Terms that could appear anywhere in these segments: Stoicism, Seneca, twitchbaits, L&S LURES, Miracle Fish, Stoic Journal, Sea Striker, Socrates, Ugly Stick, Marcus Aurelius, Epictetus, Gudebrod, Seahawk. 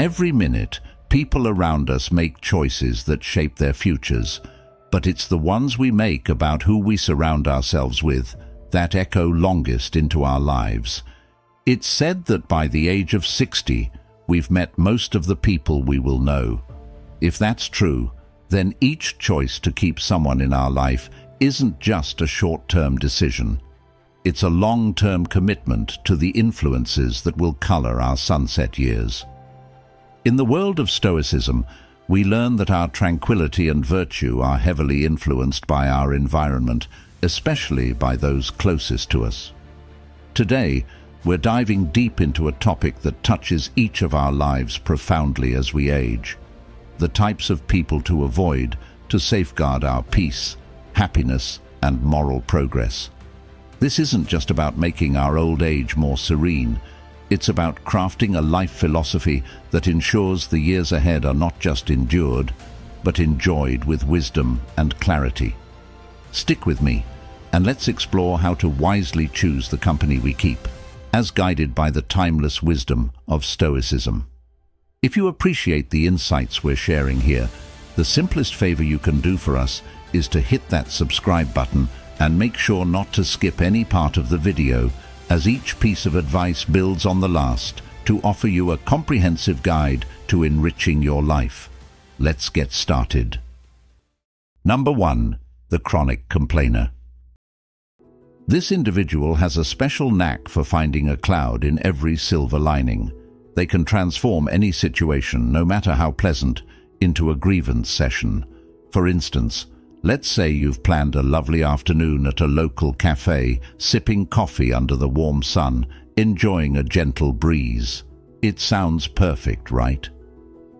Every minute, people around us make choices that shape their futures, but it's the ones we make about who we surround ourselves with that echo longest into our lives. It's said that by the age of 60, we've met most of the people we will know. If that's true, then each choice to keep someone in our life isn't just a short-term decision. It's a long-term commitment to the influences that will color our sunset years. In the world of Stoicism, we learn that our tranquility and virtue are heavily influenced by our environment, especially by those closest to us. Today, we're diving deep into a topic that touches each of our lives profoundly as we age: the types of people to avoid to safeguard our peace, happiness, and moral progress. This isn't just about making our old age more serene. It's about crafting a life philosophy that ensures the years ahead are not just endured, but enjoyed with wisdom and clarity. Stick with me, and let's explore how to wisely choose the company we keep, as guided by the timeless wisdom of Stoicism. If you appreciate the insights we're sharing here, the simplest favor you can do for us is to hit that subscribe button and make sure not to skip any part of the video, as each piece of advice builds on the last to offer you a comprehensive guide to enriching your life. Let's get started. Number 1. The chronic complainer. This individual has a special knack for finding a cloud in every silver lining. They can transform any situation, no matter how pleasant, into a grievance session. For instance, let's say you've planned a lovely afternoon at a local cafe, sipping coffee under the warm sun, enjoying a gentle breeze. It sounds perfect, right?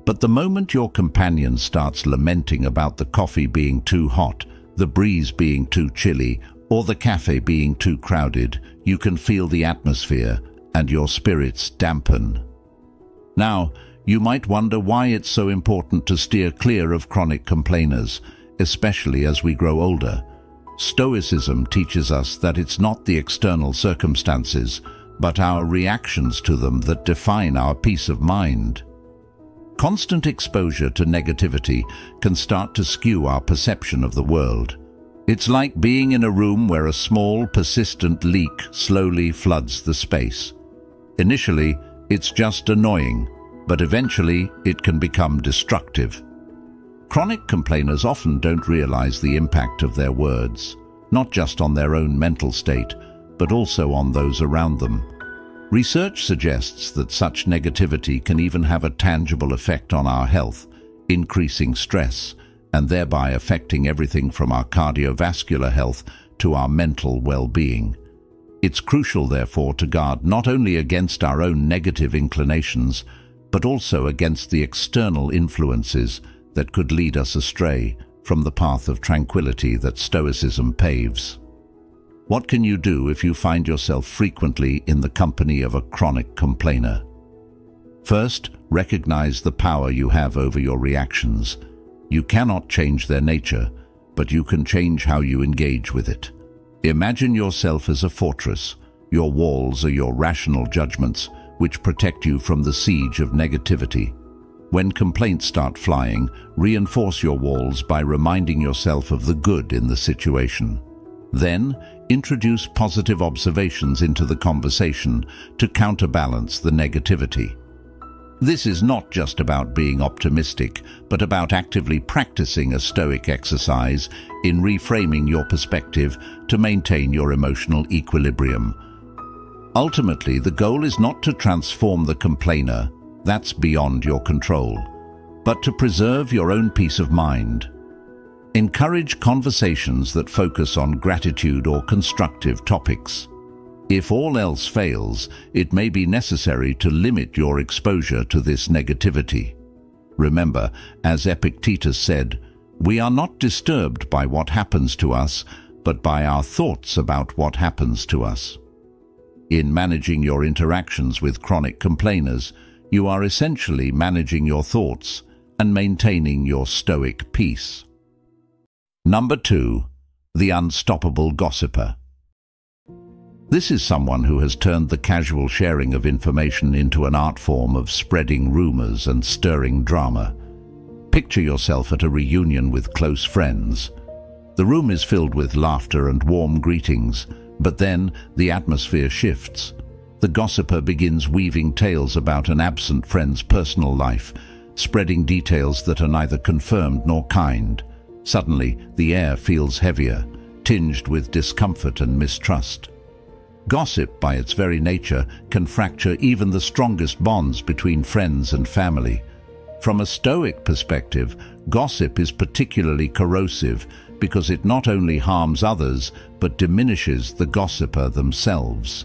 But the moment your companion starts lamenting about the coffee being too hot, the breeze being too chilly, or the cafe being too crowded, you can feel the atmosphere and your spirits dampen. Now, you might wonder why it's so important to steer clear of chronic complainers, especially as we grow older. Stoicism teaches us that it's not the external circumstances, but our reactions to them that define our peace of mind. Constant exposure to negativity can start to skew our perception of the world. It's like being in a room where a small, persistent leak slowly floods the space. Initially, it's just annoying, but eventually it can become destructive. Chronic complainers often don't realize the impact of their words, not just on their own mental state, but also on those around them. Research suggests that such negativity can even have a tangible effect on our health, increasing stress, and thereby affecting everything from our cardiovascular health to our mental well-being. It's crucial, therefore, to guard not only against our own negative inclinations, but also against the external influences that could lead us astray from the path of tranquility that Stoicism paves. What can you do if you find yourself frequently in the company of a chronic complainer? First, recognize the power you have over your reactions. You cannot change their nature, but you can change how you engage with it. Imagine yourself as a fortress. Your walls are your rational judgments, which protect you from the siege of negativity. When complaints start flying, reinforce your walls by reminding yourself of the good in the situation. Then, introduce positive observations into the conversation to counterbalance the negativity. This is not just about being optimistic, but about actively practicing a Stoic exercise in reframing your perspective to maintain your emotional equilibrium. Ultimately, the goal is not to transform the complainer, that's beyond your control, but to preserve your own peace of mind. Encourage conversations that focus on gratitude or constructive topics. If all else fails, it may be necessary to limit your exposure to this negativity. Remember, as Epictetus said, "We are not disturbed by what happens to us, but by our thoughts about what happens to us." In managing your interactions with chronic complainers, you are essentially managing your thoughts and maintaining your Stoic peace. Number 2. The unstoppable gossiper. This is someone who has turned the casual sharing of information into an art form of spreading rumors and stirring drama. Picture yourself at a reunion with close friends. The room is filled with laughter and warm greetings, but then the atmosphere shifts. The gossiper begins weaving tales about an absent friend's personal life, spreading details that are neither confirmed nor kind. Suddenly, the air feels heavier, tinged with discomfort and mistrust. Gossip, by its very nature, can fracture even the strongest bonds between friends and family. From a Stoic perspective, gossip is particularly corrosive because it not only harms others, but diminishes the gossiper themselves.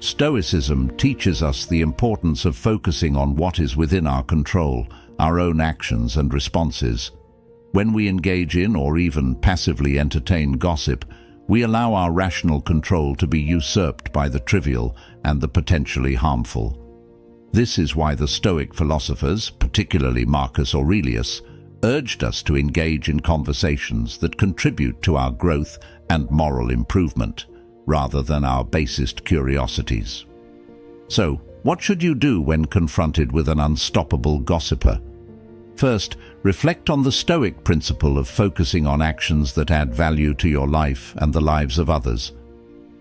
Stoicism teaches us the importance of focusing on what is within our control, our own actions and responses. When we engage in or even passively entertain gossip, we allow our rational control to be usurped by the trivial and the potentially harmful. This is why the Stoic philosophers, particularly Marcus Aurelius, urged us to engage in conversations that contribute to our growth and moral improvement, rather than our basest curiosities. So, what should you do when confronted with an unstoppable gossiper? First, reflect on the Stoic principle of focusing on actions that add value to your life and the lives of others.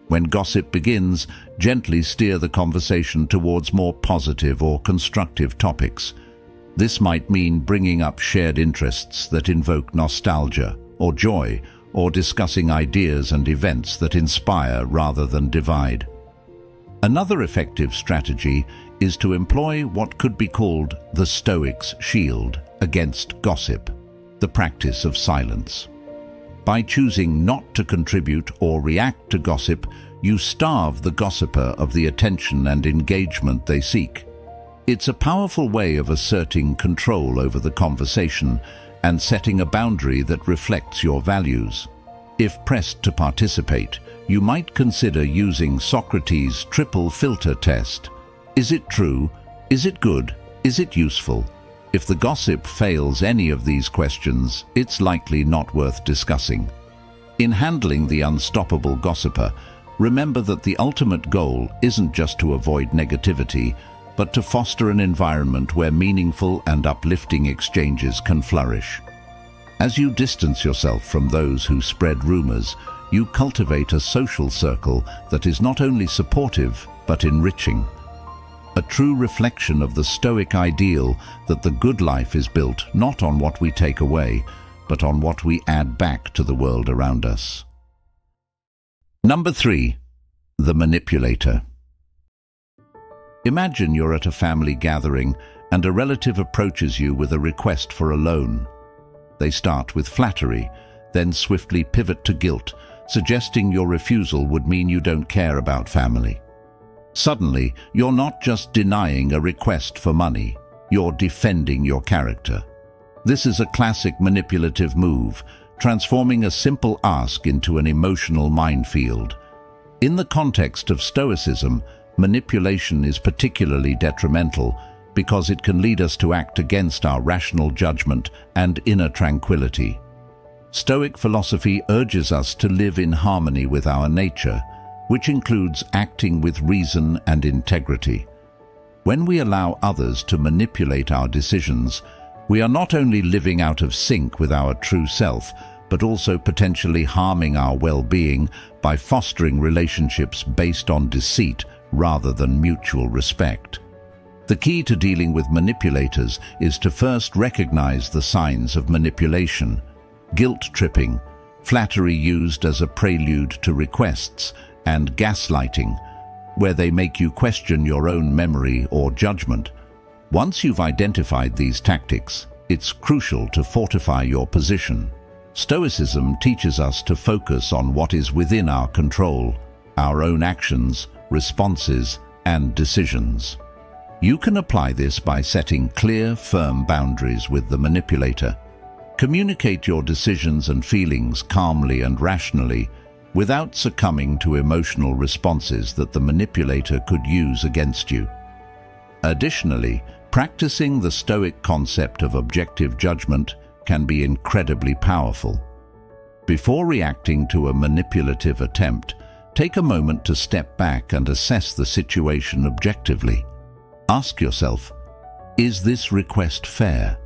When gossip begins, gently steer the conversation towards more positive or constructive topics. This might mean bringing up shared interests that invoke nostalgia or joy, or discussing ideas and events that inspire rather than divide. Another effective strategy is to employ what could be called the Stoic's shield against gossip, the practice of silence. By choosing not to contribute or react to gossip, you starve the gossiper of the attention and engagement they seek. It's a powerful way of asserting control over the conversation and setting a boundary that reflects your values. If pressed to participate, you might consider using Socrates' triple filter test. Is it true? Is it good? Is it useful? If the gossip fails any of these questions, it's likely not worth discussing. In handling the unstoppable gossiper, remember that the ultimate goal isn't just to avoid negativity, but to foster an environment where meaningful and uplifting exchanges can flourish. As you distance yourself from those who spread rumors, you cultivate a social circle that is not only supportive, but enriching. A true reflection of the Stoic ideal that the good life is built not on what we take away, but on what we add back to the world around us. Number 3. The manipulator. Imagine you're at a family gathering and a relative approaches you with a request for a loan. They start with flattery, then swiftly pivot to guilt, suggesting your refusal would mean you don't care about family. Suddenly, you're not just denying a request for money, you're defending your character. This is a classic manipulative move, transforming a simple ask into an emotional minefield. In the context of Stoicism, manipulation is particularly detrimental because it can lead us to act against our rational judgment and inner tranquility. Stoic philosophy urges us to live in harmony with our nature, which includes acting with reason and integrity. When we allow others to manipulate our decisions, we are not only living out of sync with our true self, but also potentially harming our well-being by fostering relationships based on deceit rather than mutual respect. The key to dealing with manipulators is to first recognize the signs of manipulation: guilt-tripping, flattery used as a prelude to requests, and gaslighting, where they make you question your own memory or judgment. Once you've identified these tactics, it's crucial to fortify your position. Stoicism teaches us to focus on what is within our control, our own actions, responses, and decisions. You can apply this by setting clear, firm boundaries with the manipulator. Communicate your decisions and feelings calmly and rationally, without succumbing to emotional responses that the manipulator could use against you. Additionally, practicing the Stoic concept of objective judgment can be incredibly powerful. Before reacting to a manipulative attempt, Take a moment to step back and assess the situation objectively. Ask yourself, is this request fair?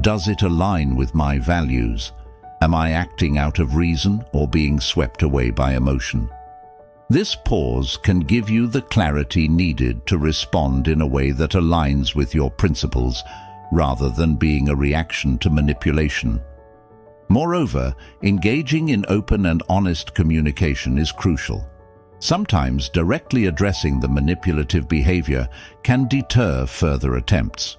Does it align with my values? Am I acting out of reason or being swept away by emotion? This pause can give you the clarity needed to respond in a way that aligns with your principles, rather than being a reaction to manipulation. Moreover, engaging in open and honest communication is crucial. Sometimes directly addressing the manipulative behavior can deter further attempts.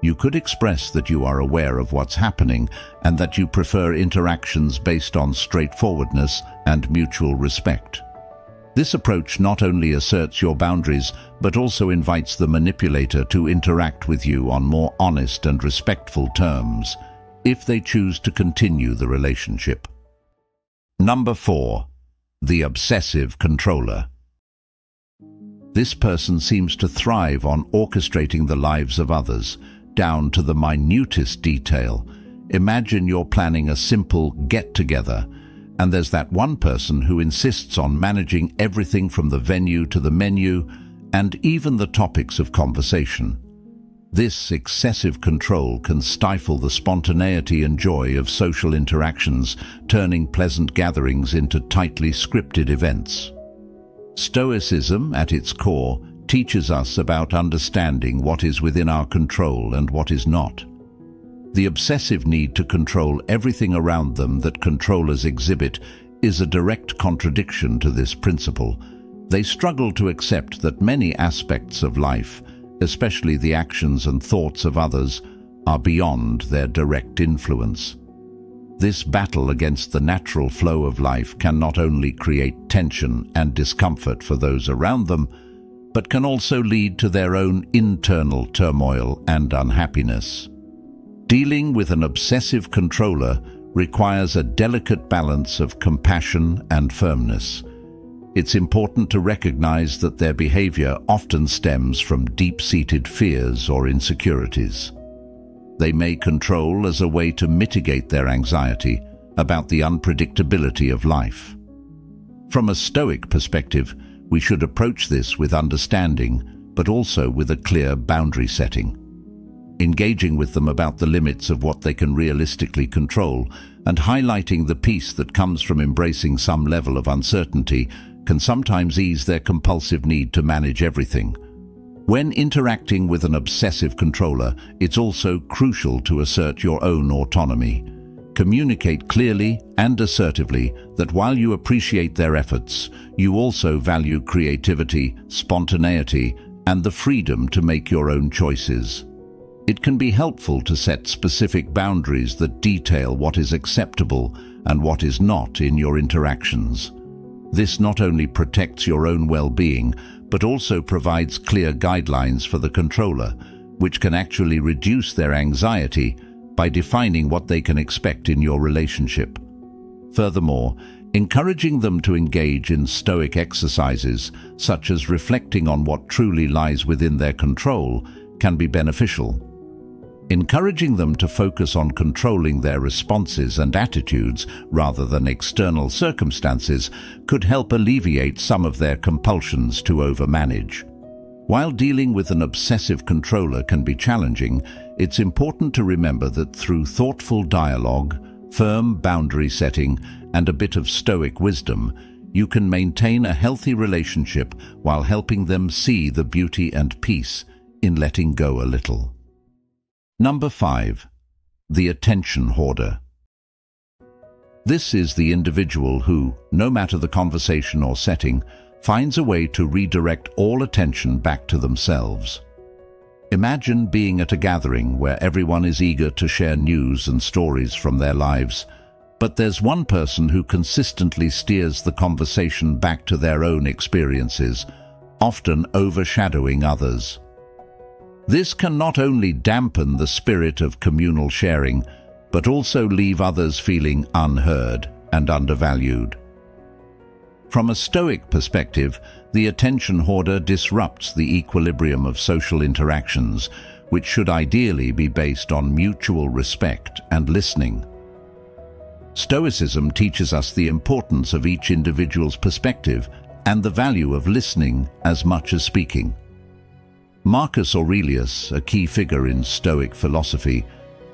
You could express that you are aware of what's happening and that you prefer interactions based on straightforwardness and mutual respect. This approach not only asserts your boundaries, but also invites the manipulator to interact with you on more honest and respectful terms, if they choose to continue the relationship. Number 4. The obsessive controller. This person seems to thrive on orchestrating the lives of others, down to the minutest detail. Imagine you're planning a simple get-together, and there's that one person who insists on managing everything from the venue to the menu and even the topics of conversation. This excessive control can stifle the spontaneity and joy of social interactions, turning pleasant gatherings into tightly scripted events. Stoicism, at its core, teaches us about understanding what is within our control and what is not. The obsessive need to control everything around them that controllers exhibit is a direct contradiction to this principle. They struggle to accept that many aspects of life, especially the actions and thoughts of others, are beyond their direct influence. This battle against the natural flow of life can not only create tension and discomfort for those around them, but can also lead to their own internal turmoil and unhappiness. Dealing with an obsessive controller requires a delicate balance of compassion and firmness. It's important to recognize that their behavior often stems from deep-seated fears or insecurities. They may control as a way to mitigate their anxiety about the unpredictability of life. From a Stoic perspective, we should approach this with understanding, but also with a clear boundary setting. Engaging with them about the limits of what they can realistically control and highlighting the peace that comes from embracing some level of uncertainty can sometimes ease their compulsive need to manage everything. When interacting with an obsessive controller, it's also crucial to assert your own autonomy. Communicate clearly and assertively that while you appreciate their efforts, you also value creativity, spontaneity, and the freedom to make your own choices. It can be helpful to set specific boundaries that detail what is acceptable and what is not in your interactions. This not only protects your own well-being, but also provides clear guidelines for the controller, which can actually reduce their anxiety by defining what they can expect in your relationship. Furthermore, encouraging them to engage in Stoic exercises, such as reflecting on what truly lies within their control, can be beneficial. Encouraging them to focus on controlling their responses and attitudes rather than external circumstances could help alleviate some of their compulsions to overmanage. While dealing with an obsessive controller can be challenging, it's important to remember that through thoughtful dialogue, firm boundary setting, and a bit of Stoic wisdom, you can maintain a healthy relationship while helping them see the beauty and peace in letting go a little. Number 5. The attention hoarder. This is the individual who, no matter the conversation or setting, finds a way to redirect all attention back to themselves. Imagine being at a gathering where everyone is eager to share news and stories from their lives, but there's one person who consistently steers the conversation back to their own experiences, often overshadowing others. This can not only dampen the spirit of communal sharing, but also leave others feeling unheard and undervalued. From a Stoic perspective, the attention hoarder disrupts the equilibrium of social interactions, which should ideally be based on mutual respect and listening. Stoicism teaches us the importance of each individual's perspective and the value of listening as much as speaking. Marcus Aurelius, a key figure in Stoic philosophy,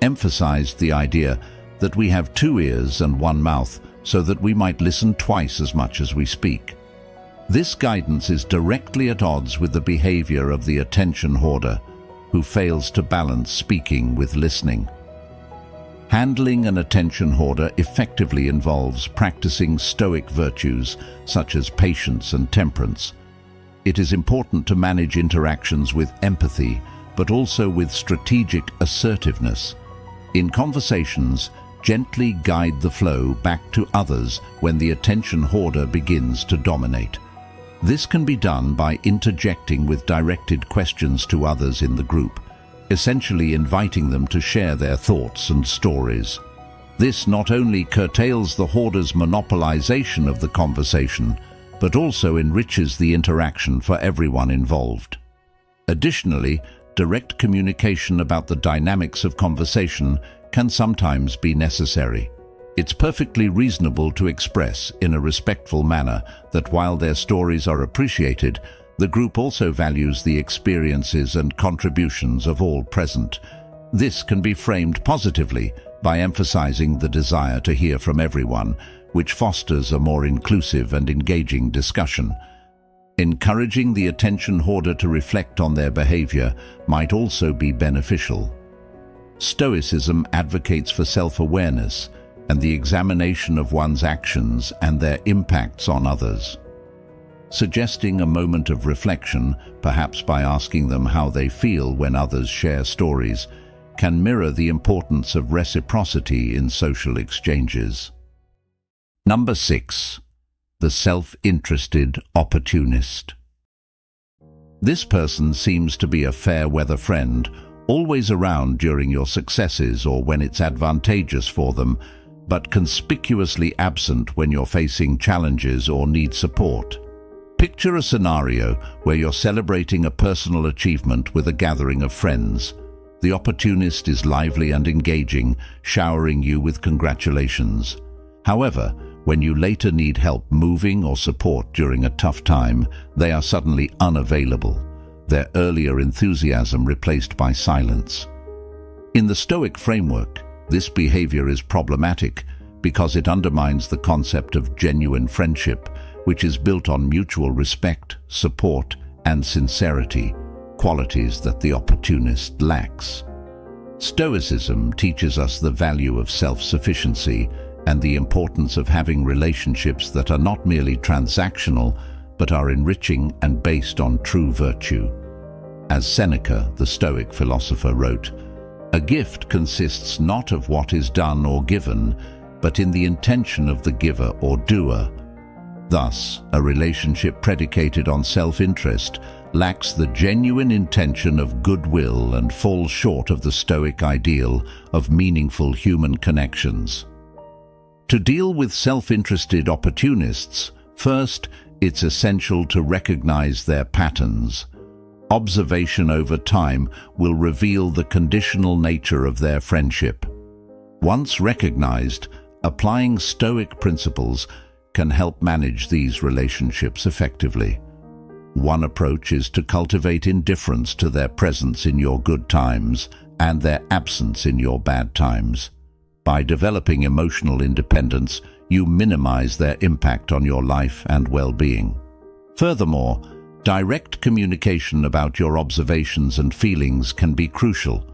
emphasized the idea that we have two ears and one mouth so that we might listen twice as much as we speak. This guidance is directly at odds with the behavior of the attention hoarder, who fails to balance speaking with listening. Handling an attention hoarder effectively involves practicing Stoic virtues such as patience and temperance. It is important to manage interactions with empathy, but also with strategic assertiveness. In conversations, gently guide the flow back to others when the attention hoarder begins to dominate. This can be done by interjecting with directed questions to others in the group, essentially inviting them to share their thoughts and stories. This not only curtails the hoarder's monopolization of the conversation, but also enriches the interaction for everyone involved. Additionally, direct communication about the dynamics of conversation can sometimes be necessary. It's perfectly reasonable to express in a respectful manner that while their stories are appreciated, the group also values the experiences and contributions of all present. This can be framed positively by emphasizing the desire to hear from everyone, which fosters a more inclusive and engaging discussion. Encouraging the attention hoarder to reflect on their behavior might also be beneficial. Stoicism advocates for self-awareness and the examination of one's actions and their impacts on others, suggesting a moment of reflection, perhaps by asking them how they feel when others share stories, can mirror the importance of reciprocity in social exchanges. Number 6. The self-interested opportunist. This person seems to be a fair-weather friend, always around during your successes or when it's advantageous for them, but conspicuously absent when you're facing challenges or need support. Picture a scenario where you're celebrating a personal achievement with a gathering of friends. The opportunist is lively and engaging, showering you with congratulations. However, when you later need help moving or support during a tough time, they are suddenly unavailable, their earlier enthusiasm replaced by silence. In the Stoic framework, this behavior is problematic because it undermines the concept of genuine friendship, which is built on mutual respect, support, and sincerity, qualities that the opportunist lacks. Stoicism teaches us the value of self-sufficiency and the importance of having relationships that are not merely transactional, but are enriching and based on true virtue. As Seneca, the Stoic philosopher, wrote, "A gift consists not of what is done or given, but in the intention of the giver or doer." Thus, a relationship predicated on self-interest lacks the genuine intention of goodwill and falls short of the Stoic ideal of meaningful human connections. To deal with self-interested opportunists, first, it's essential to recognize their patterns. Observation over time will reveal the conditional nature of their friendship. Once recognized, applying Stoic principles can help manage these relationships effectively. One approach is to cultivate indifference to their presence in your good times and their absence in your bad times. By developing emotional independence, you minimize their impact on your life and well-being. Furthermore, direct communication about your observations and feelings can be crucial.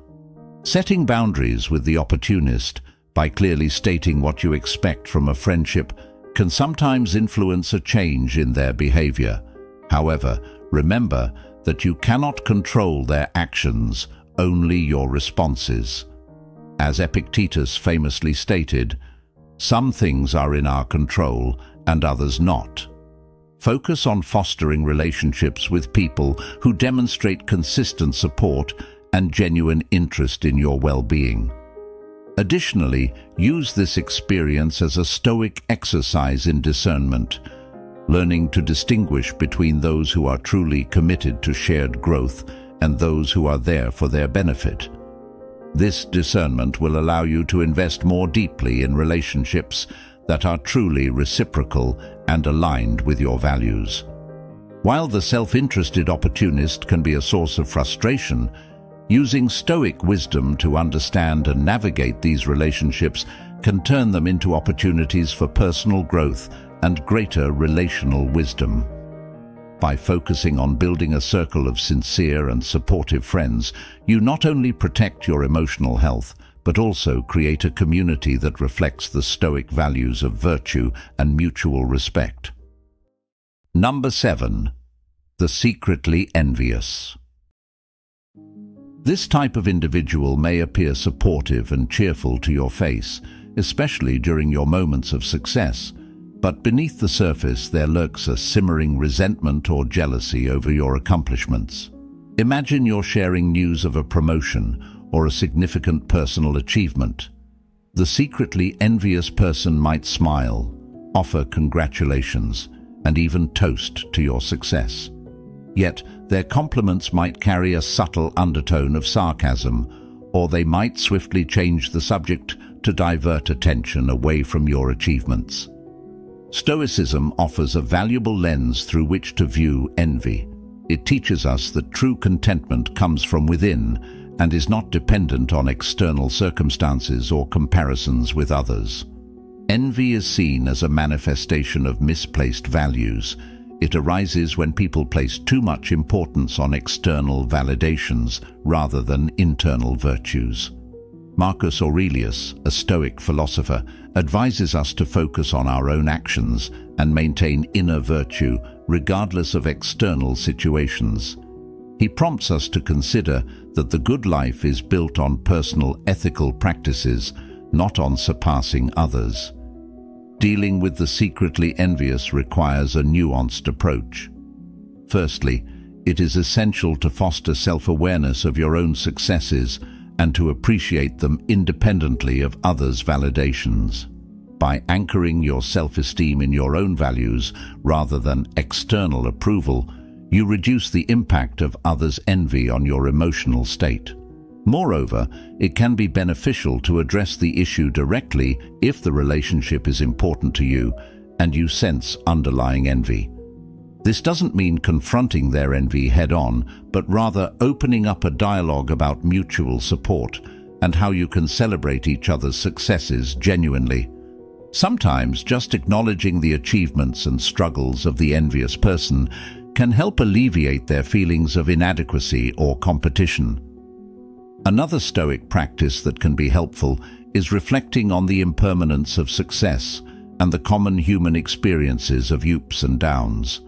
Setting boundaries with the opportunist by clearly stating what you expect from a friendship can sometimes influence a change in their behavior. However, remember that you cannot control their actions, only your responses. As Epictetus famously stated, "Some things are in our control and others not." Focus on fostering relationships with people who demonstrate consistent support and genuine interest in your well-being. Additionally, use this experience as a Stoic exercise in discernment, learning to distinguish between those who are truly committed to shared growth and those who are there for their benefit. This discernment will allow you to invest more deeply in relationships that are truly reciprocal and aligned with your values. While the self-interested opportunist can be a source of frustration, using Stoic wisdom to understand and navigate these relationships can turn them into opportunities for personal growth and greater relational wisdom. By focusing on building a circle of sincere and supportive friends, you not only protect your emotional health, but also create a community that reflects the Stoic values of virtue and mutual respect. Number 7. The secretly envious. This type of individual may appear supportive and cheerful to your face, especially during your moments of success, but beneath the surface there lurks a simmering resentment or jealousy over your accomplishments. Imagine you're sharing news of a promotion or a significant personal achievement. The secretly envious person might smile, offer congratulations, and even toast to your success. Yet their compliments might carry a subtle undertone of sarcasm, or they might swiftly change the subject to divert attention away from your achievements. Stoicism offers a valuable lens through which to view envy. It teaches us that true contentment comes from within and is not dependent on external circumstances or comparisons with others. Envy is seen as a manifestation of misplaced values. It arises when people place too much importance on external validations rather than internal virtues. Marcus Aurelius, a Stoic philosopher, advises us to focus on our own actions and maintain inner virtue regardless of external situations. He prompts us to consider that the good life is built on personal ethical practices, not on surpassing others. Dealing with the secretly envious requires a nuanced approach. Firstly, it is essential to foster self-awareness of your own successes and to appreciate them independently of others' validations. By anchoring your self-esteem in your own values rather than external approval, you reduce the impact of others' envy on your emotional state. Moreover, it can be beneficial to address the issue directly if the relationship is important to you and you sense underlying envy. This doesn't mean confronting their envy head-on, but rather opening up a dialogue about mutual support and how you can celebrate each other's successes genuinely. Sometimes just acknowledging the achievements and struggles of the envious person can help alleviate their feelings of inadequacy or competition. Another Stoic practice that can be helpful is reflecting on the impermanence of success and the common human experiences of ups and downs.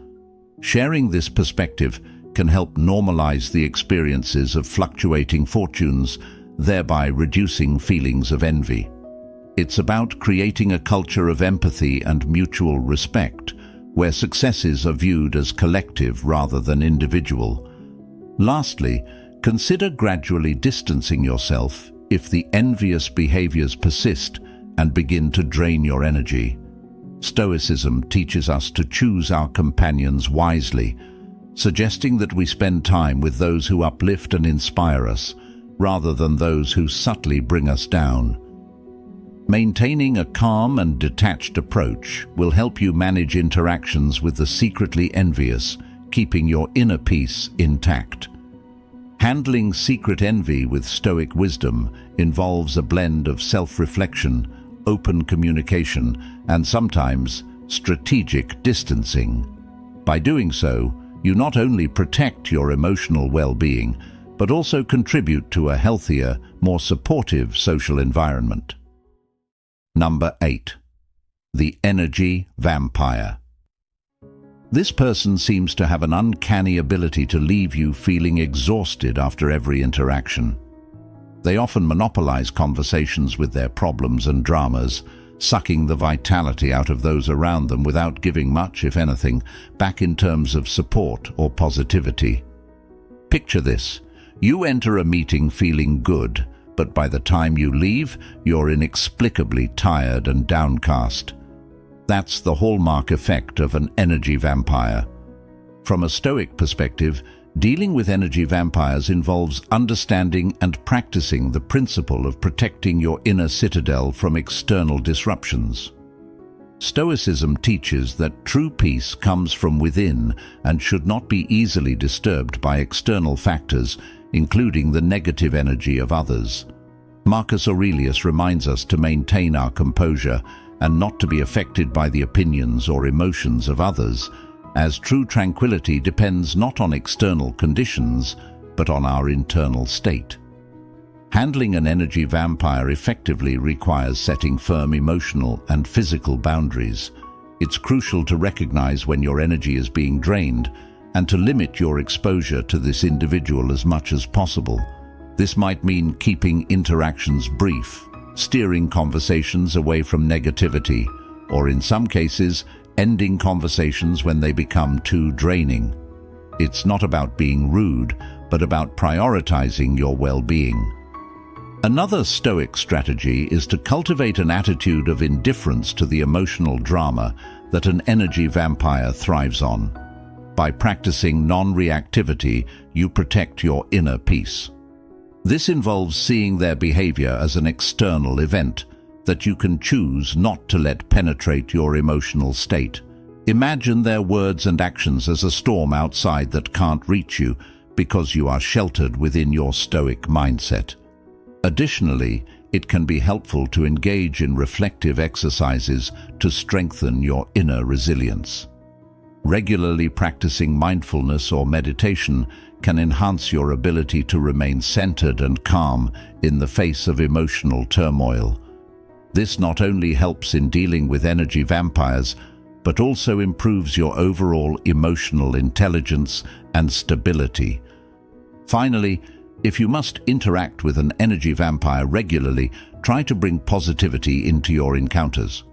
Sharing this perspective can help normalize the experiences of fluctuating fortunes, thereby reducing feelings of envy. It's about creating a culture of empathy and mutual respect, where successes are viewed as collective rather than individual. Lastly, consider gradually distancing yourself if the envious behaviors persist and begin to drain your energy. Stoicism teaches us to choose our companions wisely, suggesting that we spend time with those who uplift and inspire us, rather than those who subtly bring us down. Maintaining a calm and detached approach will help you manage interactions with the secretly envious, keeping your inner peace intact. Handling secret envy with Stoic wisdom involves a blend of self-reflection, open communication, and sometimes strategic distancing. By doing so, you not only protect your emotional well-being, but also contribute to a healthier, more supportive social environment. Number 8. The energy vampire. This person seems to have an uncanny ability to leave you feeling exhausted after every interaction. They often monopolize conversations with their problems and dramas, sucking the vitality out of those around them without giving much, if anything, back in terms of support or positivity. Picture this. You enter a meeting feeling good, but by the time you leave, you're inexplicably tired and downcast. That's the hallmark effect of an energy vampire. From a Stoic perspective, dealing with energy vampires involves understanding and practicing the principle of protecting your inner citadel from external disruptions. Stoicism teaches that true peace comes from within and should not be easily disturbed by external factors, including the negative energy of others. Marcus Aurelius reminds us to maintain our composure and not to be affected by the opinions or emotions of others, as true tranquility depends not on external conditions, but on our internal state. Handling an energy vampire effectively requires setting firm emotional and physical boundaries. It's crucial to recognize when your energy is being drained and to limit your exposure to this individual as much as possible. This might mean keeping interactions brief, steering conversations away from negativity, or in some cases, ending conversations when they become too draining. It's not about being rude, but about prioritizing your well-being. Another Stoic strategy is to cultivate an attitude of indifference to the emotional drama that an energy vampire thrives on. By practicing non-reactivity, you protect your inner peace. This involves seeing their behavior as an external event that you can choose not to let penetrate your emotional state. Imagine their words and actions as a storm outside that can't reach you because you are sheltered within your Stoic mindset. Additionally, it can be helpful to engage in reflective exercises to strengthen your inner resilience. Regularly practicing mindfulness or meditation can enhance your ability to remain centered and calm in the face of emotional turmoil. This not only helps in dealing with energy vampires, but also improves your overall emotional intelligence and stability. Finally, if you must interact with an energy vampire regularly, try to bring positivity into your encounters.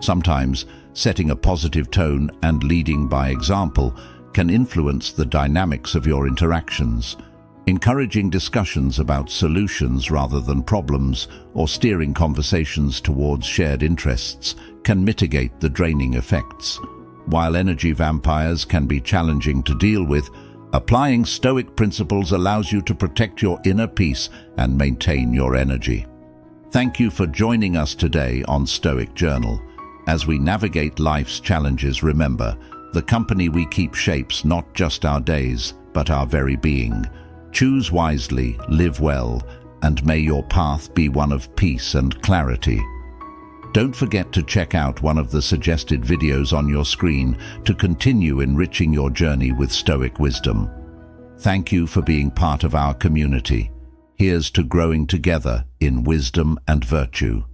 Sometimes, setting a positive tone and leading by example can influence the dynamics of your interactions. Encouraging discussions about solutions rather than problems or steering conversations towards shared interests can mitigate the draining effects. While energy vampires can be challenging to deal with, applying Stoic principles allows you to protect your inner peace and maintain your energy. Thank you for joining us today on Stoic Journal. As we navigate life's challenges, remember, the company we keep shapes not just our days, but our very being. Choose wisely, live well, and may your path be one of peace and clarity. Don't forget to check out one of the suggested videos on your screen to continue enriching your journey with Stoic wisdom. Thank you for being part of our community. Here's to growing together in wisdom and virtue.